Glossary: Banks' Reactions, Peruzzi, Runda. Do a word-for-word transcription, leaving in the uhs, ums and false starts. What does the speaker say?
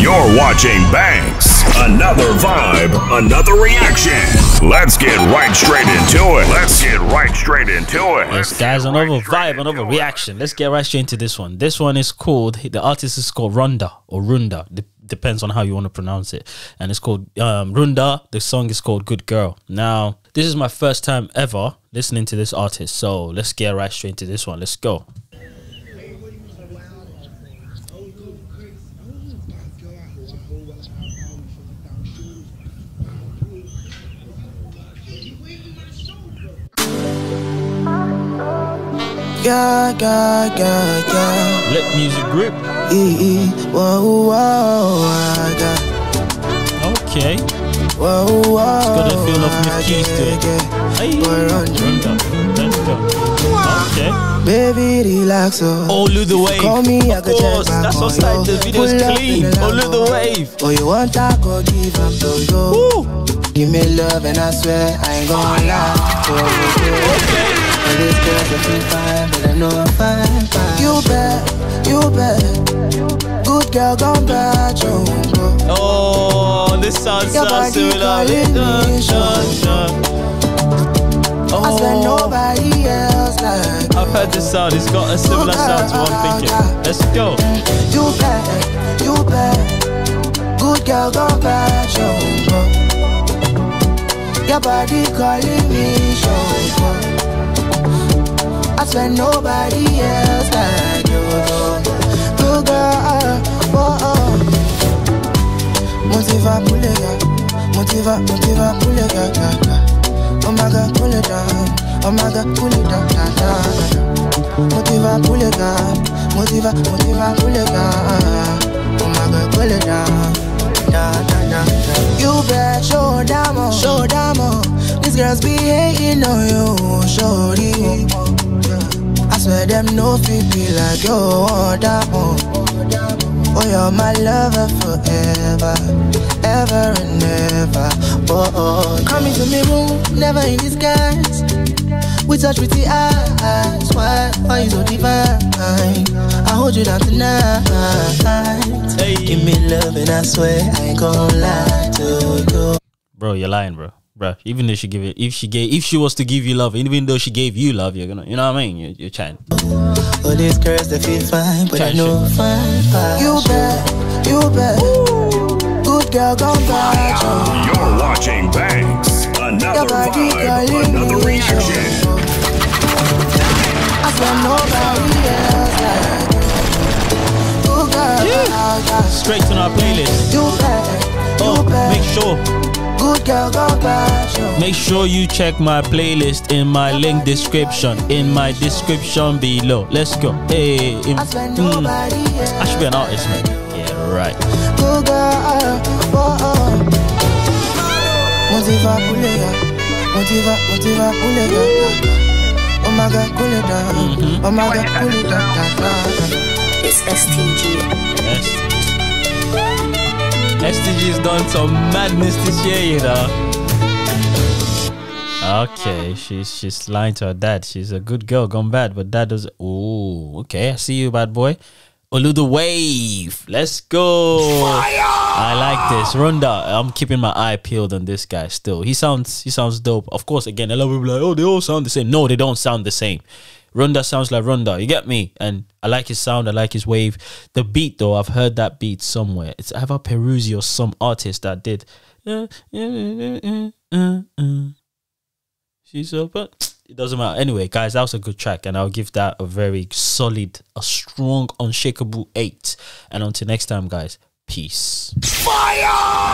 You're watching Banks. Another vibe, another reaction. Let's get right straight into it. Let's get right straight into it. Yes, guys, another vibe, another reaction. Let's get right straight into this one. This one is called, the artist is called Runda or Runda. Depends on how you want to pronounce it. And it's called um, Runda. The song is called Good Girl. Now, this is my first time ever listening to this artist. So let's get right straight into this one. Let's go. Yeah, yeah, yeah, yeah. Let music grip. E, e, whoa, whoa, yeah. Okay. Whoa, whoa, got a feel of Miss Keys to it. Hey, let's go. Okay. Baby, relax. Oh. All of the wave. Call me, of course, that's what's like. The video's clean. All of the wave. Oh, you want that? Go give them to go. Give me love, and I swear I ain't gonna lie. Okay. This girl's looking fine, but I know I'm fine, fine. You bet, you bet. Good girl, gone bad, you go. Oh, this sounds so similar. Oh. I said nobody else like. I've heard this sound, it's got a similar sound to what I'm thinking. Let's go. You bet, you bet. Good girl, gone bad, you go. Your body calling me, show. I swear nobody else like you. Good girl, oh oh. Motiva, pulega, motiva, motiva, pulega, oh my God, pull it down, oh my God, pull it down, down, down. Motiva, pulega, motiva, motiva, pulega, oh my God, pull it down, down, down, down. You bet, show them all, show them all. These girls be hating on you, shorty. Swear them no feel be like you, oh, that one. Oh, you're my lover forever, ever and ever. Oh, oh, yeah. Come into me room, never in disguise. We touch with the eyes, why are you so divine? I hold you down tonight. Hey. Give me love and I swear I ain't gonna lie to you. Bro, you're lying, bro. Bruh, even if she give it, if she gave, if she was to give you love, even though she gave you love, you're gonna, you know what I mean? You're, you're trying. All these girls they feel fine, but I know fine. You bet, you bet. Good girl, go back. You're watching Banks. Another vibe, another reaction. I swear nobody else like. Straight to our playlist. Oh, make sure. Make sure you check my playlist in my link description, in my description below. Let's go. Hey, in, I, mm, I should be an artist, man. Yeah, right. Good girl, oh, oh. Motiva, pulega. Motiva, motiva, pulega. Oh my God, cool it down. Oh my God, cool it down. It's S T G. Yes. S T G's done some madness this year, you know. Okay, she's she's lying to her dad. She's a good girl gone bad, but dad doesn't. Oh, okay. I see you, bad boy. Olu the wave. Let's go. Fire! I like this. Runda. I'm keeping my eye peeled on this guy still. He sounds he sounds dope. Of course, again, a lot of people are like, oh, they all sound the same. No, they don't sound the same. Runda sounds like Runda, you get me? And I like his sound, I like his wave. The beat though, I've heard that beat somewhere. It's either Peruzzi or some artist that did. Uh, uh, uh, uh, uh. She's so bad. It doesn't matter. Anyway, guys, that was a good track, and I'll give that a very solid, a strong, unshakable eight. And until next time, guys, peace. Fire!